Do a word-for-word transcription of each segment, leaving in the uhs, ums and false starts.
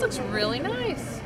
This looks really nice.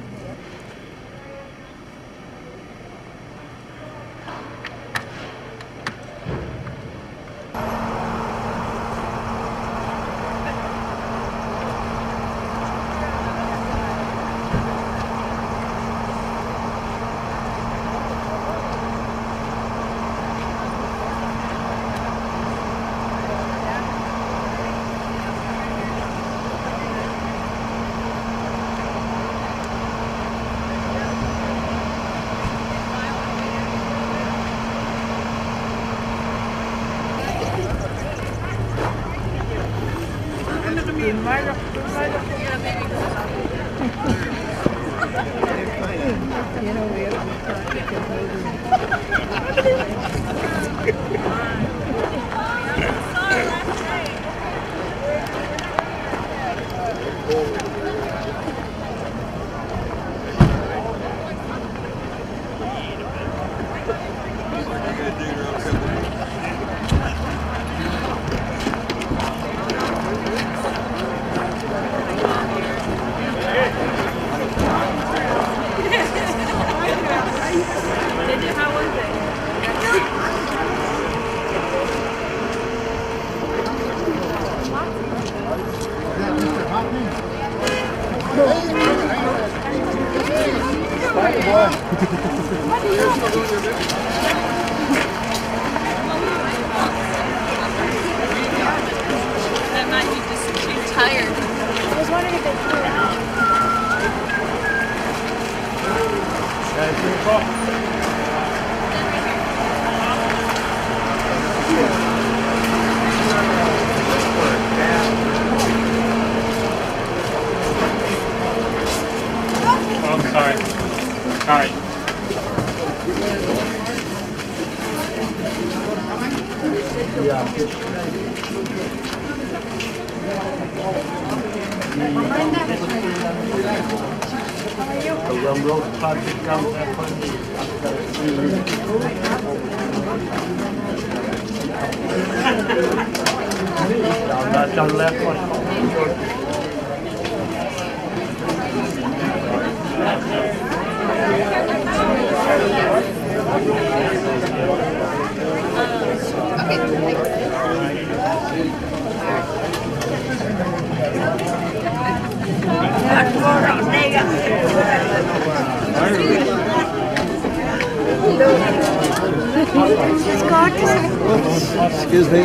Excuse me. I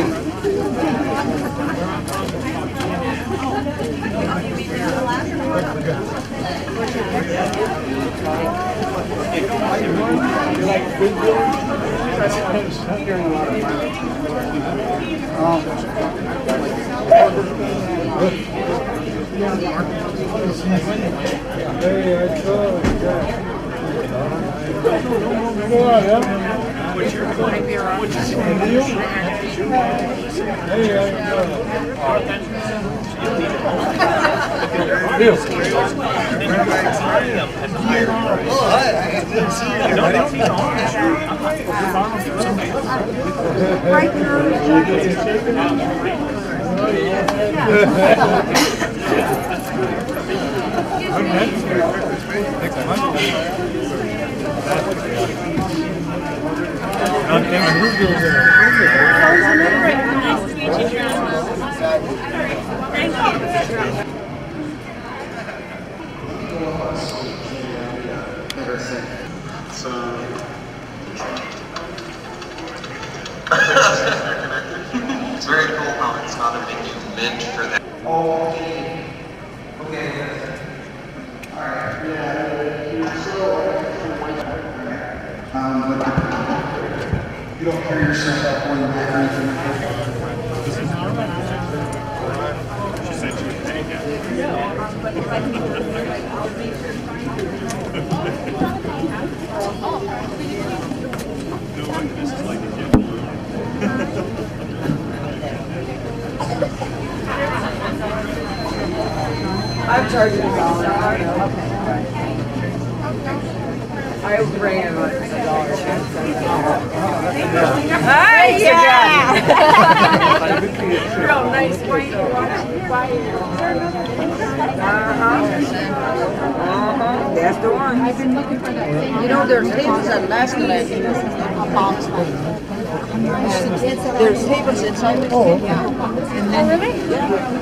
ran on a dollar. Hi, yeah. Real nice white. Uh-huh. That's the one. I've been looking for that. You know, there's tables at last night. There's tables inside the oh. And then, oh, really? Yeah.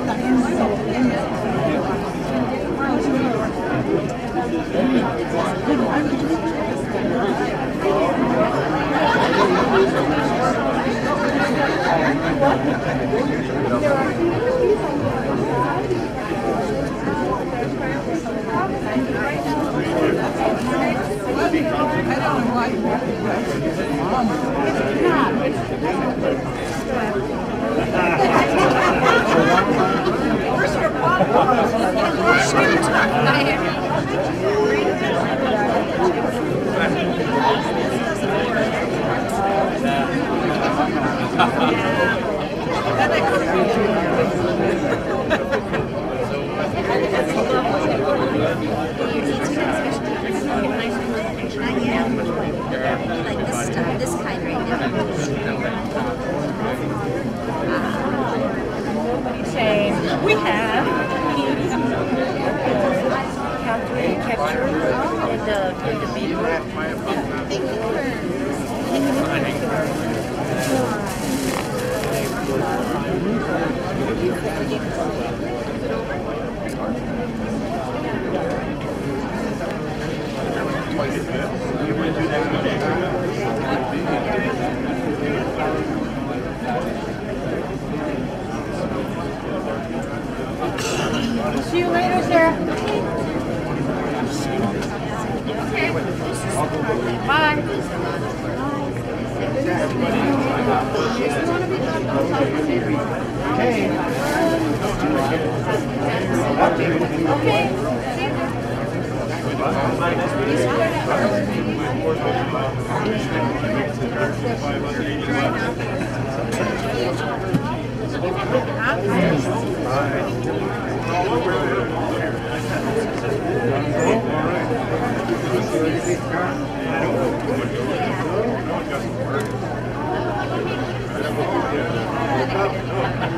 We have capturing the the video. See you later, Sarah. Okay. Bye. Okay.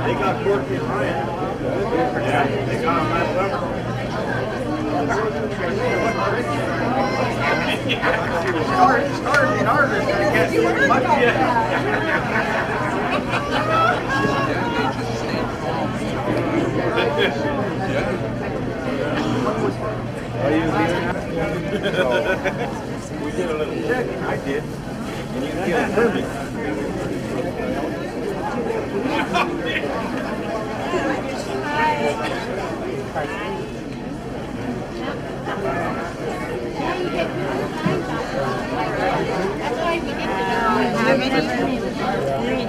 They got pork in Ryan. They got we did a little check. I did. And you get perfect. That's why we get to go.